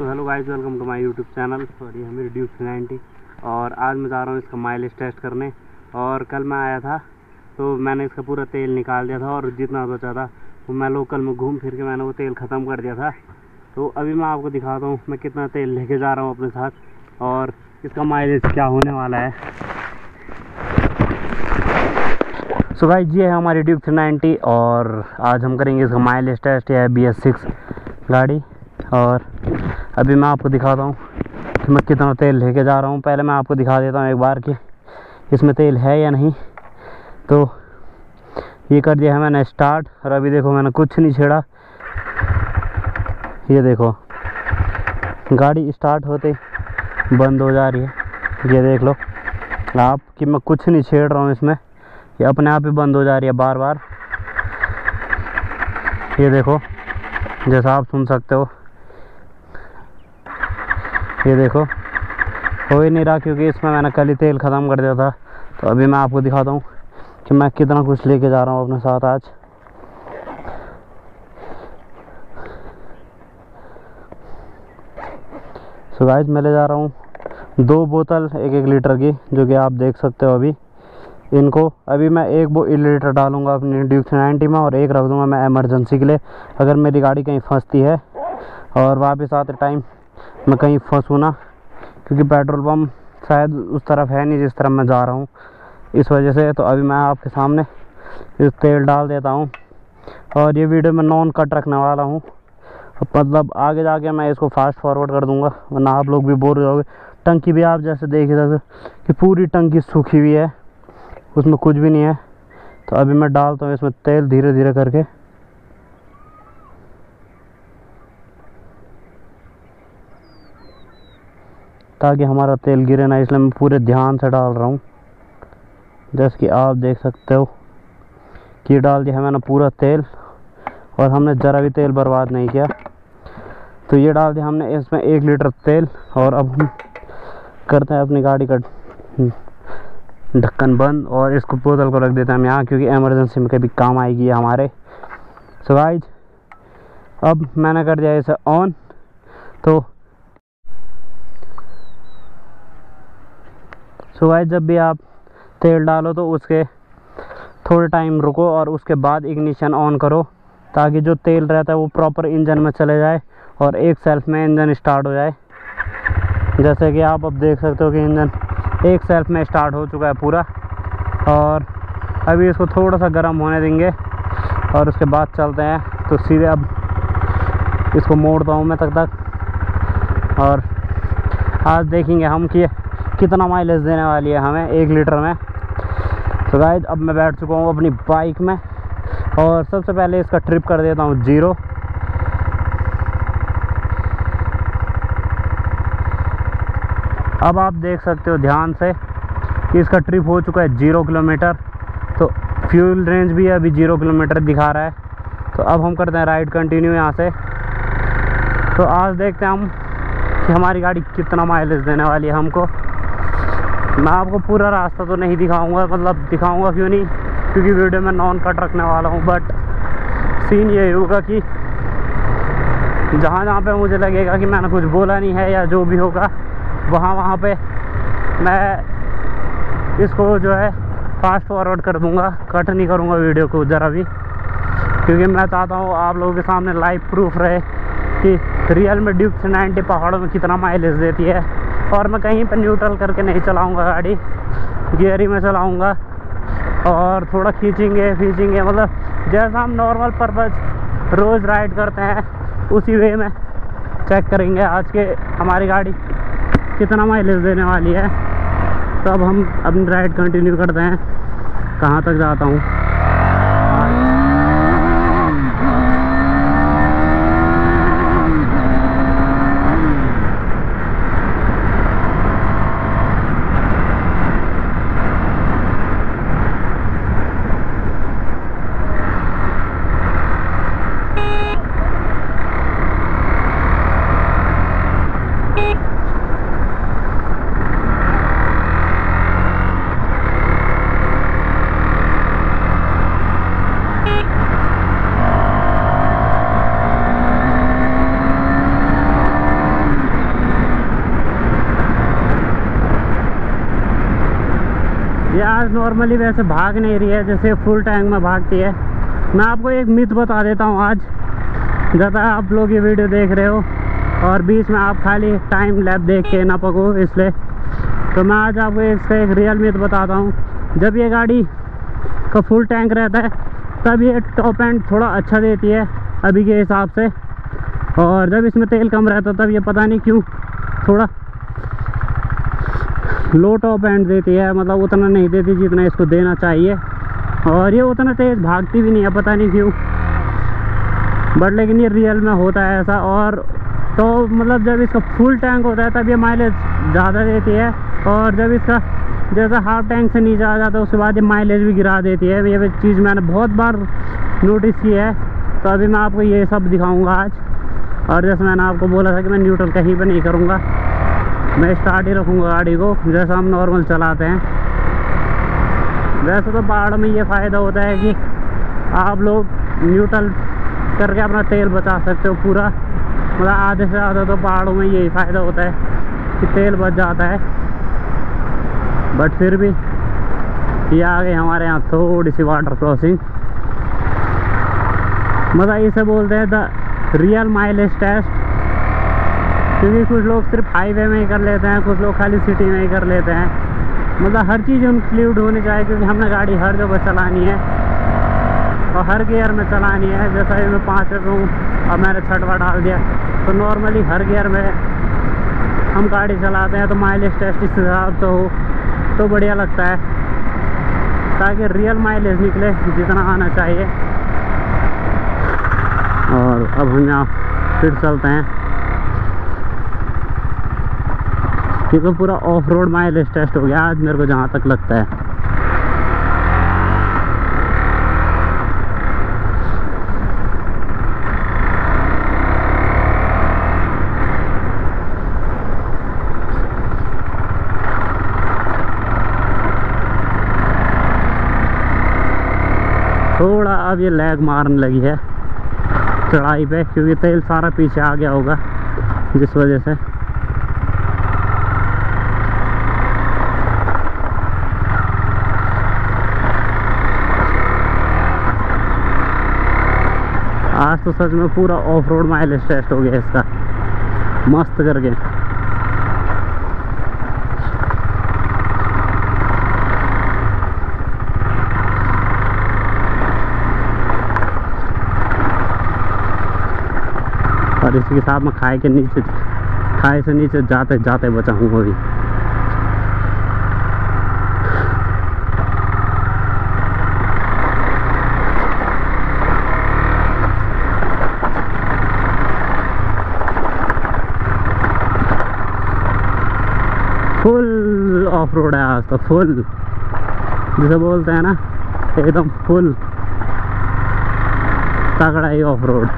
तो hello guys, welcome to my YouTube channel. और ये है मेरी ड्यूक 390 और आज मैं जा रहा हूँ इसका माइलेज टेस्ट करने। और कल मैं आया था तो मैंने इसका पूरा तेल निकाल दिया था और जितना बचा था वो मैं लोकल में घूम फिर के मैंने वो तेल ख़त्म कर दिया था। तो अभी मैं आपको दिखाता हूँ मैं कितना तेल लेके जा रहा हूँ अपने साथ और इसका माइलेज क्या होने वाला है। सो भाई ये है हमारी ड्यूक 390 और आज हम करेंगे इसका माइलेज टेस्ट। यह है BS 6 गाड़ी और अभी मैं आपको दिखाता हूँ कि मैं कितना तेल लेके जा रहा हूँ। पहले मैं आपको दिखा देता हूँ एक बार कि इसमें तेल है या नहीं। तो ये कर दिया है मैंने स्टार्ट और अभी देखो मैंने कुछ नहीं छेड़ा। ये देखो गाड़ी स्टार्ट होते बंद हो जा रही है। ये देख लो आप कि मैं कुछ नहीं छेड़ रहा हूँ इसमें, ये अपने आप ही बंद हो जा रही है बार बार। ये देखो जैसा आप सुन सकते हो, ये देखो हो ही नहीं रहा क्योंकि इसमें मैंने कल ही तेल ख़त्म कर दिया था। तो अभी मैं आपको दिखाता हूँ कि मैं कितना कुछ लेके जा रहा हूँ अपने साथ आज। सो गाइस मैं ले जा रहा हूँ 2 बोतल 1-1 लीटर की, जो कि आप देख सकते हो। अभी इनको अभी मैं 1 लीटर डालूँगा अपनी ड्यूक 390 में और एक रख दूँगा मैं एमरजेंसी के लिए, अगर मेरी गाड़ी कहीं फंसती है और वापस आते टाइम मैं कहीं फंसूँ ना, क्योंकि पेट्रोल पम्प शायद उस तरफ है नहीं जिस तरफ मैं जा रहा हूँ, इस वजह से। तो अभी मैं आपके सामने इस तेल डाल देता हूँ और ये वीडियो मैं नॉन कट रखने वाला हूँ, मतलब आगे जाके मैं इसको फास्ट फॉरवर्ड कर दूँगा वरना आप लोग भी बोर हो जाओगे। टंकी भी आप जैसे देख सकते कि पूरी टंकी सूखी हुई है, उसमें कुछ भी नहीं है। तो अभी मैं डालता हूँ इसमें तेल धीरे धीरे करके। ताकि हमारा तेल गिरे ना, इसलिए मैं पूरे ध्यान से डाल रहा हूँ। जैसे कि आप देख सकते हो कि डाल दिया है मैंने पूरा तेल और हमने ज़रा भी तेल बर्बाद नहीं किया। तो ये डाल दिया हमने इसमें 1 लीटर तेल और अब हम करते हैं अपनी गाड़ी का ढक्कन बंद और इसको बोतल को रख देते हैं हम यहाँ, क्योंकि एमरजेंसी में कभी काम आएगी हमारे। सो गाइस अब मैंने कर दिया इसे ऑन। तो सो गाइस जब भी आप तेल डालो तो उसके थोड़े टाइम रुको और उसके बाद इग्निशन ऑन करो, ताकि जो तेल रहता है वो प्रॉपर इंजन में चले जाए और एक सेल्फ में इंजन स्टार्ट हो जाए। जैसे कि आप अब देख सकते हो कि इंजन एक सेल्फ में स्टार्ट हो चुका है पूरा। और अभी इसको थोड़ा सा गर्म होने देंगे और उसके बाद चलते हैं। तो सीधे अब इसको मोड़ता हूँ मैं तक और आज देखेंगे हम कि कितना माइलेज देने वाली है हमें 1 लीटर में। तो गाइस अब मैं बैठ चुका हूँ अपनी बाइक में और सबसे पहले इसका ट्रिप कर देता हूँ 0। अब आप देख सकते हो ध्यान से कि इसका ट्रिप हो चुका है 0 किलोमीटर। तो फ्यूल रेंज भी अभी 0 किलोमीटर दिखा रहा है। तो अब हम करते हैं राइड कंटिन्यू यहाँ से। तो आज देखते हैं हम कि हमारी गाड़ी कितना माइलेज देने वाली है हमको। मैं आपको पूरा रास्ता तो नहीं दिखाऊंगा, मतलब दिखाऊंगा क्यों नहीं, क्योंकि वीडियो में नॉन कट रखने वाला हूं। बट सीन ये होगा कि जहाँ जहाँ पे मुझे लगेगा कि मैंने कुछ बोला नहीं है या जो भी होगा, वहाँ पे मैं इसको जो है फास्ट फॉरवर्ड कर दूंगा, कट नहीं करूंगा वीडियो को ज़रा भी, क्योंकि मैं चाहता हूँ आप लोगों के सामने लाइव प्रूफ रहे कि रियल में ड्यूक 390 पहाड़ों में कितना माइलेज देती है। और मैं कहीं पर न्यूट्रल करके नहीं चलाऊंगा गाड़ी, गियर ही में चलाऊंगा और थोड़ा खींचेंगे, मतलब जैसा हम नॉर्मल पर्पज रोज़ राइड करते हैं उसी वे में चेक करेंगे आज के हमारी गाड़ी कितना माइलेज देने वाली है। तो अब हम अपनी राइड कंटिन्यू करते हैं, कहाँ तक जाता हूँ। यार नॉर्मली वैसे भाग नहीं रही है जैसे फुल टैंक में भागती है। मैं आपको एक मिथ बता देता हूँ आज, ज़्यादा आप लोग ये वीडियो देख रहे हो और बीच में आप खाली टाइम लैप देख के ना पको, इसलिए तो मैं आज आपको इसका एक रियल मिथ बताता हूँ। जब ये गाड़ी का फुल टैंक रहता है तब ये टॉप एंड थोड़ा अच्छा देती है अभी के हिसाब से, और जब इसमें तेल कम रहता तब ये पता नहीं क्यों थोड़ा लो टॉप एंड देती है, मतलब उतना नहीं देती जितना इसको देना चाहिए। और ये उतना तेज़ भागती भी नहीं है पता नहीं क्यों, बट लेकिन ये रियल में होता है ऐसा। और तो मतलब जब इसका फुल टैंक होता है तब ये माइलेज ज़्यादा देती है, और जब इसका जैसा हाफ टैंक से नीचे आ जाता है उसके बाद ये माइलेज भी गिरा देती है। ये चीज़ मैंने बहुत बार नोटिस की है, तो अभी मैं आपको ये सब दिखाऊंगा आज। और जैसे मैंने आपको बोला था कि मैं न्यूट्रल कहीं पर नहीं करूँगा, मैं स्टार्ट ही रखूँगा गाड़ी को जैसा हम नॉर्मल चलाते हैं। वैसे तो पहाड़ों में ये फ़ायदा होता है कि आप लोग न्यूट्रल करके अपना तेल बचा सकते हो पूरा, मतलब आधे से ज़्यादा तो पहाड़ों में यही फ़ायदा होता है कि तेल बच जाता है। बट फिर भी ये आ गई हमारे यहाँ थोड़ी सी वाटर क्रॉसिंग, मतलब इसे बोलते हैं द रियल माइलेज टेस्ट, क्योंकि कुछ लोग सिर्फ हाईवे में ही कर लेते हैं, कुछ लोग खाली सिटी में ही कर लेते हैं। मतलब हर चीज़ इंक्लूड होनी चाहिए, क्योंकि हमने गाड़ी हर जगह चलानी है और हर गियर में चलानी है। जैसा कि मैं 5 हूँ और मैंने 6वां डाल दिया, तो नॉर्मली हर गियर में हम गाड़ी चलाते हैं, तो माइलेज टेस्ट इस हिसाब से हो तो बढ़िया लगता है, ताकि रियल माइलेज निकले जितना आना चाहिए। और अब हम यहाँ फिर चलते हैं, क्योंकि पूरा ऑफ रोड माइलेज टेस्ट हो गया आज मेरे को जहाँ तक लगता है। थोड़ा अब ये लैग मारने लगी है चढ़ाई पे, क्योंकि तेल सारा पीछे आ गया होगा जिस वजह से। आज तो सच में पूरा ऑफ रोड माइलेज टेस्ट हो गया इसका मस्त करके। और इसी के साथ मैं खाई से नीचे जाते जाते बचा हूँ अभी। फुल ऑफ रोड है आज तो, फुल जैसे बोलते हैं ना, एकदम फुल तगड़ा ही ऑफ रोड।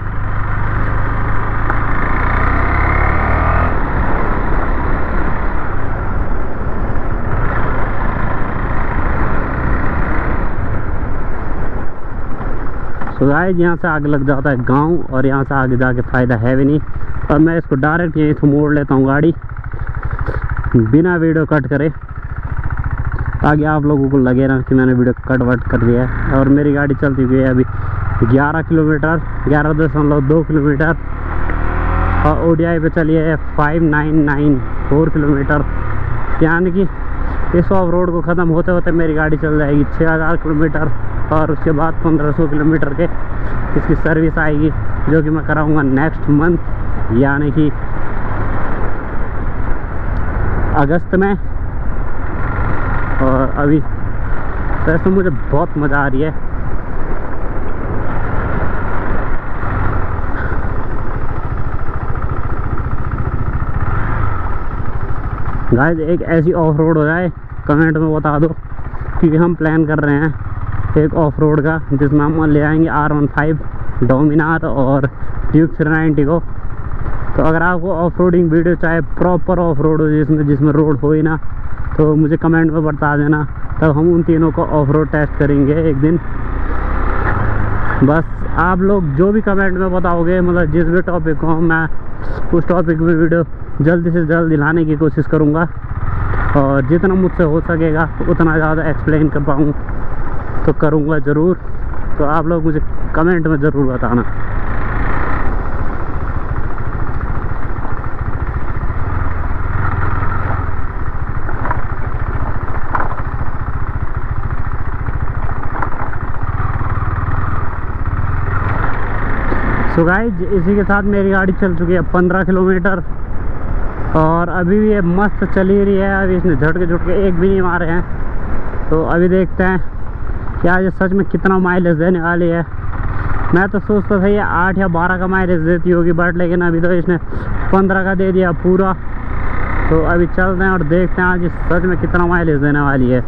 तो गाइस यहाँ से आगे लग जाता है गांव, और यहाँ से आगे जाके फ़ायदा है भी नहीं। और मैं इसको डायरेक्ट यहीं से मोड़ लेता हूँ गाड़ी बिना वीडियो कट करे, ताकि आप लोगों को लगे ना कि मैंने वीडियो कट वट कर दिया है। और मेरी गाड़ी चलती हुई है अभी 11.2 किलोमीटर, और ओडीआई पे चली है 5994 किलोमीटर, यानी कि इस ऑफ रोड को ख़त्म होते होते मेरी गाड़ी चल जाएगी 6000 किलोमीटर, और उसके बाद 1500 किलोमीटर के इसकी सर्विस आएगी, जो कि मैं कराऊंगा नेक्स्ट मंथ, यानी कि अगस्त में। और अभी वैसे मुझे बहुत मज़ा आ रही है। गाइस एक ऐसी ऑफ रोड हो जाए कमेंट में बता दो, क्योंकि हम प्लान कर रहे हैं एक ऑफ रोड का, जिसमें हम ले आएंगे R15 डोमिनार और ड्यूक 390 को। तो अगर आपको ऑफ रोडिंग वीडियो चाहे प्रॉपर ऑफ रोड हो जिसमें रोड हो ही ना, तो मुझे कमेंट में बता देना, तब हम उन तीनों को ऑफ रोड टेस्ट करेंगे एक दिन। बस आप लोग जो भी कमेंट में बताओगे, मतलब जिस भी टॉपिक को, मैं उस टॉपिक पर वीडियो जल्दी से जल्दी लाने की कोशिश करूँगा। और जितना मुझसे हो सकेगा उतना ज़्यादा एक्सप्लेन कर पाऊँ तो करूँगा ज़रूर। तो आप लोग मुझे कमेंट में ज़रूर बताना। सो गाइज, इसी के साथ मेरी गाड़ी चल चुकी है 15 किलोमीटर और अभी भी ये मस्त चली रही है। अभी इसने झटके झुटके एक भी नहीं मारे हैं। तो अभी देखते हैं क्या ये सच में कितना माइलेज देने वाली है। मैं तो सोचता था ये 8 या 12 का माइलेज देती होगी, बट लेकिन अभी तो इसने 15 का दे दिया पूरा। तो अभी चलते हैं और देखते हैं आज ये सच में कितना माइलेज देने वाली है।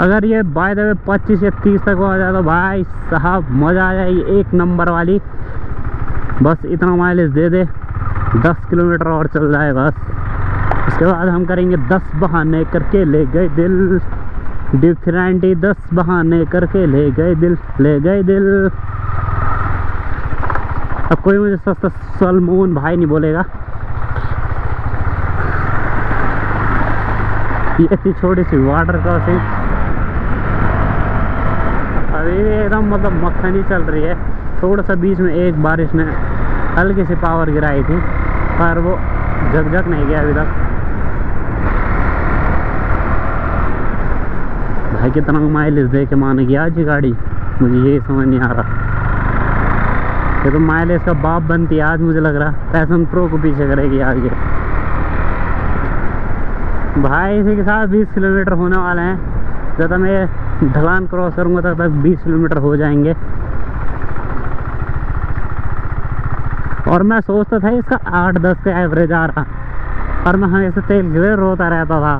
अगर ये बाय द वे 25 या 30 तक हो जाए तो भाई साहब मज़ा आ जाए, एक नंबर वाली। बस इतना माइलेज दे दे, 10 किलोमीटर और चल जाए बस, उसके बाद हम करेंगे 10 बहाने करके ले गए दिल। ड्यूक 390 10 बहाने करके ले गए दिल, ले गए दिल। अब कोई मुझे सस्ता सलमोन भाई नहीं बोलेगा। ये थी छोटी सी वाटर क्रॉसिंग। अभी एकदम मतलब मक्खनी चल रही है। थोड़ा सा बीच में एक बारिश ने हल्की सी पावर गिराई थी, पर वो झकझक नहीं गया अभी तक। भाई कितना माइलेज दे के मान गया आज ये गाड़ी, मुझे ये समझ नहीं आ रहा। ये तो माइलेज का बाप बनती है आज, मुझे लग रहा पैशन प्रो को पीछे करेगी आज ये। भाई इसी के साथ 20 किलोमीटर होने वाले हैं। जब तक मैं ढलान क्रॉस करूँगा तब तक 20 किलोमीटर हो जाएंगे। और मैं सोचता था इसका 8-10 का एवरेज आ रहा, और मैं हमेशा तेल गिरे रोता रहता था।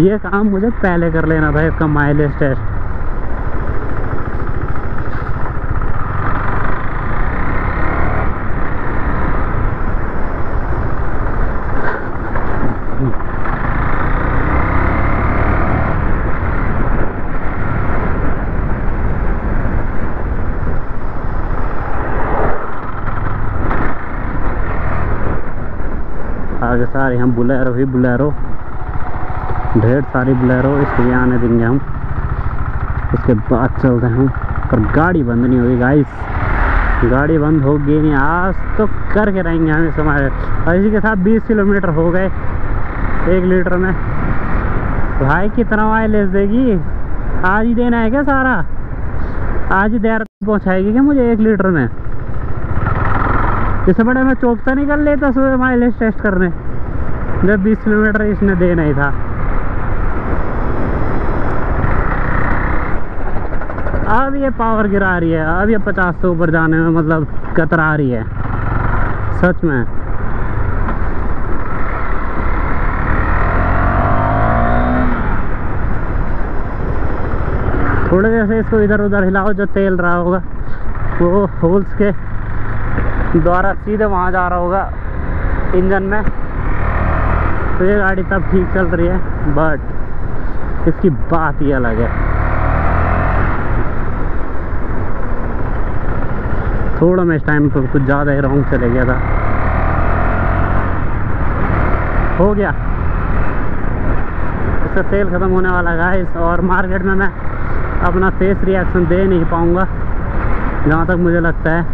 ये काम मुझे पहले कर लेना था, इसका माइलेज टेस्ट। आगे सारे हम बुलेरो ही बुलेरो, ढेर सारी बुलेरो इसलिए आने देंगे हम, उसके बाद चलते हैं। पर गाड़ी बंद नहीं होगी गाइस, गाड़ी बंद होगी नहीं आज तो, करके रहेंगे हम इस हमारे। और इसी के साथ 20 किलोमीटर हो गए 1 लीटर में। भाई कितना माइलेज देगी आज ही देना है क्या सारा? आज ही देर पहुँचाएगी क्या मुझे 1 लीटर में? इससे बड़े मैं चौकता नहीं कर लेता सुबह माइलेज टेस्ट करने, जब 20 किलोमीटर इसने दे नहीं था। अब ये पावर गिरा रही है, अब ये 50 से ऊपर जाने में मतलब कतरा रही है सच में। थोड़े जैसे इसको इधर उधर हिलाओ, जो तेल रहा होगा वो होल्स के द्वारा सीधे वहाँ जा रहा होगा इंजन में। तो ये गाड़ी तब ठीक चल रही है, बट इसकी बात ही अलग है। थोड़ा मैं इस टाइम पर कुछ ज़्यादा ही रॉन्ग चले गया था, हो गया इसका तेल ख़त्म होने वाला गाइस। और मार्केट में मैं अपना फेस रिएक्शन दे नहीं पाऊँगा जहाँ तक मुझे लगता है।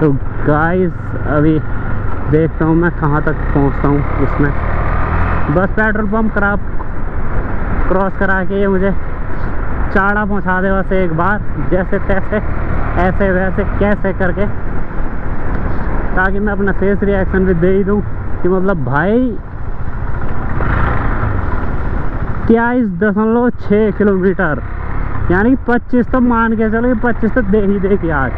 तो गाइस अभी देखता हूँ मैं कहाँ तक पहुँचता हूँ इसमें। बस पेट्रोल पंप क्रॉस करा के ये मुझे चाड़ा पहुँचा दे बस एक बार, जैसे तैसे ऐसे वैसे कैसे करके, ताकि मैं अपना फेस रिएक्शन भी दे ही दूँ कि मतलब भाई 23.6 किलोमीटर यानी 25 तो मान के चलो, 25 तो दे ही देगी आज।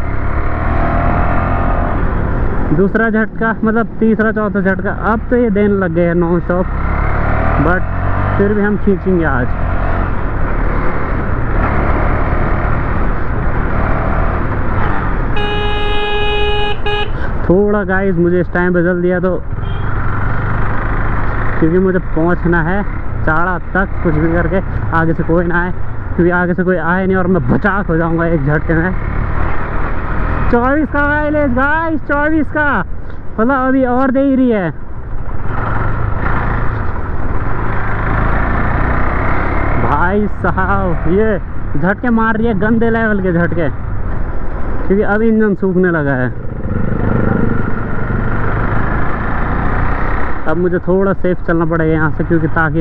दूसरा झटका मतलब तीसरा चौथा झटका अब तो ये देने लग गए हैं नॉन स्टॉप, बट फिर भी हम खींचेंगे आज। थोड़ा गाइस मुझे इस टाइम बदल दिया तो, क्योंकि मुझे पहुंचना है चाड़ा तक कुछ भी करके, आगे से कोई ना आए, क्योंकि आगे से कोई आए नहीं और मैं बचाक हो जाऊंगा एक झटके में। 24 का माइलेज गाइस, 24 का मतलब अभी और दे ही रही है। भाई साहब ये झटके मार रही है, गंदे लेवल के झटके, क्योंकि अब इंजन सूखने लगा है। अब मुझे थोड़ा सेफ चलना पड़ेगा यहाँ से, क्योंकि ताकि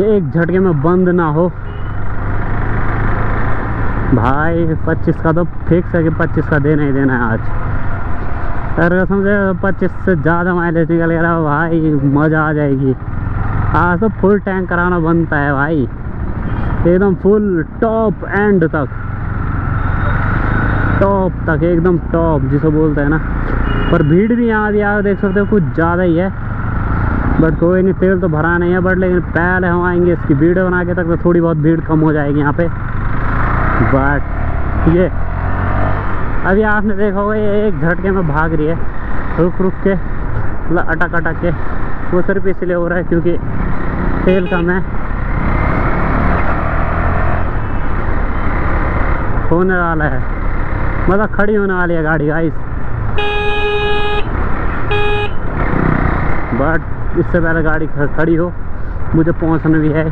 ये एक झटके में बंद ना हो। भाई 25 का तो फिक्स है कि 25 का देना ही देना है आज। अरे कसम से 25 से ज़्यादा माइलेज निकल रहा है भाई, मज़ा आ जाएगी। आज तो फुल टैंक कराना बनता है भाई, एकदम फुल टॉप एंड तक, टॉप तक, एकदम टॉप जिसे बोलते हैं ना। पर भीड़ भी यहाँ भी आप देख सकते हो कुछ ज़्यादा ही है, बट कोई नहीं, तेल तो भरा नहीं है बट, लेकिन पहले हम आएंगे इसकी वीडियो बना के तक तो थोड़ी बहुत भीड़ कम हो जाएगी यहाँ पे। बट ये अभी आपने देखा होगा ये एक झटके में भाग रही है, रुक रुक के, मतलब अटक अटक के। वो सिर्फ इसलिए हो रहा है क्योंकि तेल कम है। होने वाला है, मतलब खड़ी होने वाली है गाड़ी गाइस। बट इससे पहले गाड़ी खड़ी हो, मुझे पहुंचना भी है।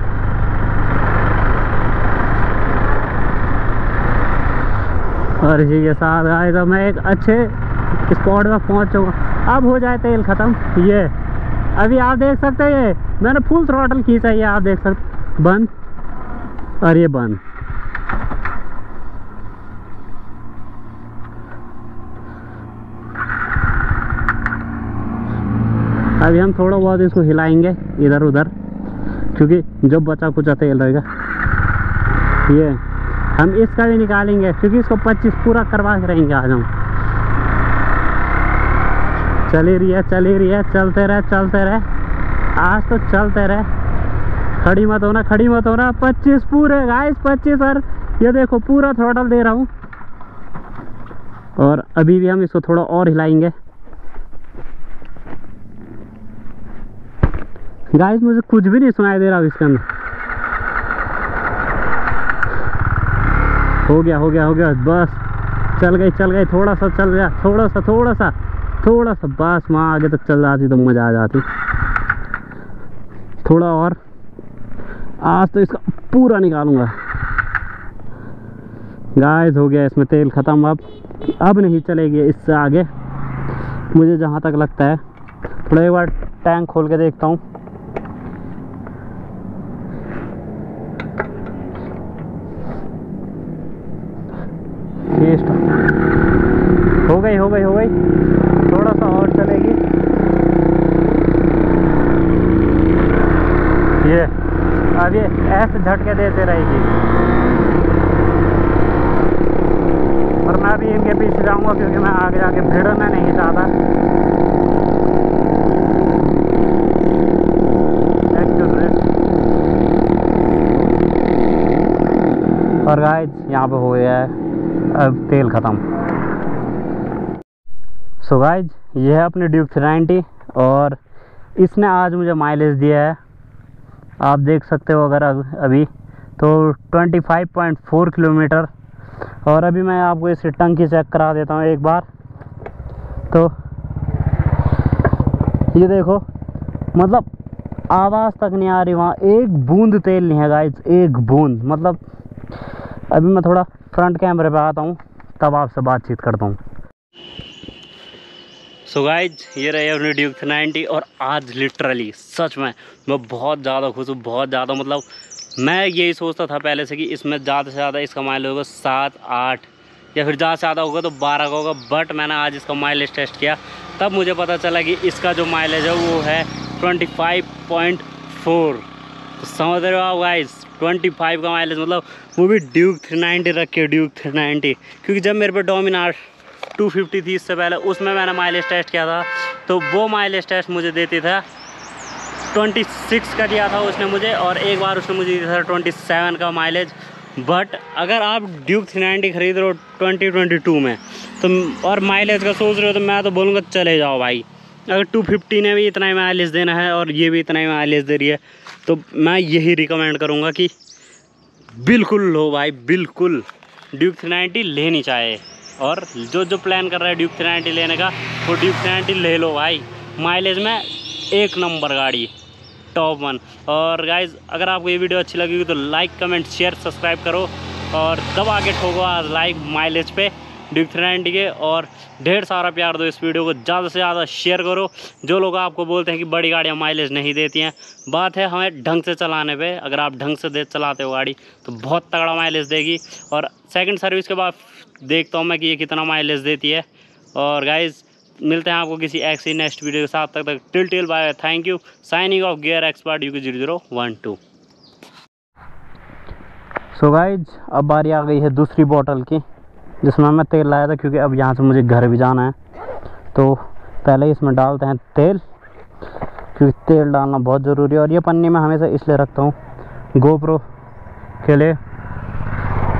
और इसी के साथ गाइस अब मैं एक अच्छे स्पॉट पर पहुँच चुका। अब हो जाए तेल ख़त्म। ये अभी आप देख सकते हैं, ये मैंने फुल थ्रॉटल खींचा, ये आप देख सकते, बंद और ये बंद। अभी हम थोड़ा बहुत इसको हिलाएंगे इधर उधर, क्योंकि जो बचा कुचा तेल रहेगा ये हम इसका भी निकालेंगे, क्योंकि इसको 25 पूरा करवा के रहेंगे आज हम। चली रही है, चलते रहे आज तो, चलते रहे, खड़ी मत होना। 25 पूरे गाइस, 25। और ये देखो पूरा थ्रोटल दे रहा हूँ, और अभी भी हम इसको थोड़ा और हिलाएंगे। गाइस मुझे कुछ भी नहीं सुनाई दे रहा इसके अंदर। हो गया, बस चल गई, थोड़ा सा, बस वहाँ आगे तक चल जाती तो मज़ा आ जाती। थोड़ा और, आज तो इसका पूरा निकालूंगा। गाइस हो गया, इसमें तेल ख़त्म। अब नहीं चलेगी इससे आगे, मुझे जहाँ तक लगता है। थोड़ा एक बार टैंक खोल के देखता हूँ। हो गई, थोड़ा सा और चलेगी। ये अब ये ऐसे झटके देते रहेगी, और मैं भी इनके पीछे जाऊंगा क्योंकि मैं आगे जाके भिड़ना नहीं चाहता। और गाइस यहाँ पे हो गया है अब तेल खत्म। सो गाइज यह है अपनी ड्यूक 390, और इसने आज मुझे माइलेज दिया है। आप देख सकते हो अगर अभी तो 25.4 किलोमीटर। और अभी मैं आपको इसकी टंकी चेक करा देता हूँ एक बार। तो ये देखो, मतलब आवाज़ तक नहीं आ रही वहाँ, एक बूंद तेल नहीं है गाइज, एक बूंद। मतलब अभी मैं थोड़ा फ्रंट कैमरे पे आता हूँ, तब आपसे बातचीत करता हूँ। सो गाइज ये रही अपनी ड्यूक 390, और आज लिटरली सच में मैं बहुत ज़्यादा खुश हूँ, बहुत ज़्यादा। मतलब मैं यही सोचता था पहले से कि इसमें ज़्यादा से ज़्यादा इसका माइलेज होगा 7-8, या फिर ज़्यादा से ज़्यादा होगा तो 12 का होगा। बट मैंने आज इसका माइलेज टेस्ट किया, तब मुझे पता चला कि इसका जो माइलेज है वो है 25.4। समझ रहे हो आप गाइज, 25 का माइलेज, मतलब वो भी ड्यूक 390 रख के, ड्यूक 390। क्योंकि जब मेरे पे डोमिनार 250 थी इससे पहले, उसमें मैंने माइलेज टेस्ट किया था, तो वो माइलेज टेस्ट मुझे देती था 26 का दिया था उसने मुझे, और एक बार उसने मुझे दिया था 27 का माइलेज। बट अगर आप ड्यूक 390 खरीद रहे हो 2022 में तो, और माइलेज का सोच रहे हो, तो मैं तो बोलूँगा चले जाओ भाई। अगर 250 ने भी इतना ही माइलेज देना है और ये भी इतना ही माइलेज दे रही है, तो मैं यही रिकमेंड करूँगा कि बिल्कुल लो भाई, बिल्कुल ड्यूक 390 लेनी चाहिए। और जो जो प्लान कर रहा है ड्यूक 390 लेने का, वो ड्यूक 390 ले लो भाई। माइलेज में एक नंबर गाड़ी, टॉप वन। और गाइज अगर आपको ये वीडियो अच्छी लगी तो लाइक कमेंट शेयर सब्सक्राइब करो और दबा के ठोको आज लाइक माइलेज पे ड्यूक 390 के, और ढेर सारा प्यार दो इस वीडियो को, ज़्यादा से ज़्यादा शेयर करो। जो लोग आपको बोलते हैं कि बड़ी गाड़ियाँ माइलेज नहीं देती हैं, बात है हमें ढंग से चलाने पे। अगर आप ढंग से चलाते हो गाड़ी तो बहुत तगड़ा माइलेज देगी। और सेकंड सर्विस के बाद देखता हूँ मैं कि ये कितना माइलेज देती है। और गाइज मिलते हैं आपको किसी एक्सी नेक्स्ट वीडियो के साथ। तक till bye, thank you. Signing off gear expert UK 0012। So guys अब बारी आ गई है दूसरी बॉटल की, जिसमें मैं तेल लाया था, क्योंकि अब यहाँ से मुझे घर भी जाना है। तो पहले इसमें डालते हैं तेल, क्योंकि तेल डालना बहुत ज़रूरी है। और ये पन्नी मैं हमेशा इसलिए रखता हूँ GoPro के लिए,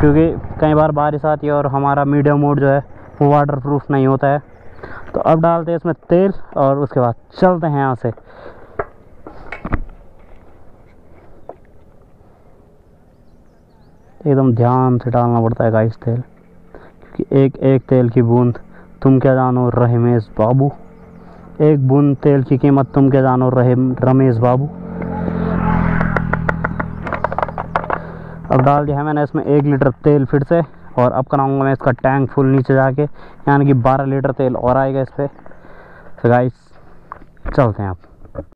क्योंकि कई बार बारिश आती है और हमारा मीडियम मोड जो है वो वाटरप्रूफ नहीं होता है। तो अब डालते हैं इसमें तेल और उसके बाद चलते हैं यहाँ से। एकदम ध्यान से डालना पड़ता है गाइस तेल, कि एक एक तेल की बूंद तुम क्या जानो रमेश बाबू, एक बूंद तेल की कीमत तुम क्या जानो रमेश बाबू। अब डाल दिया है मैंने इसमें 1 लीटर तेल फिर से, और अब कराऊंगा मैं इसका टैंक फुल नीचे जाके, यानी कि 12 लीटर तेल और आएगा इस पर। तो गाइस चलते हैं आप।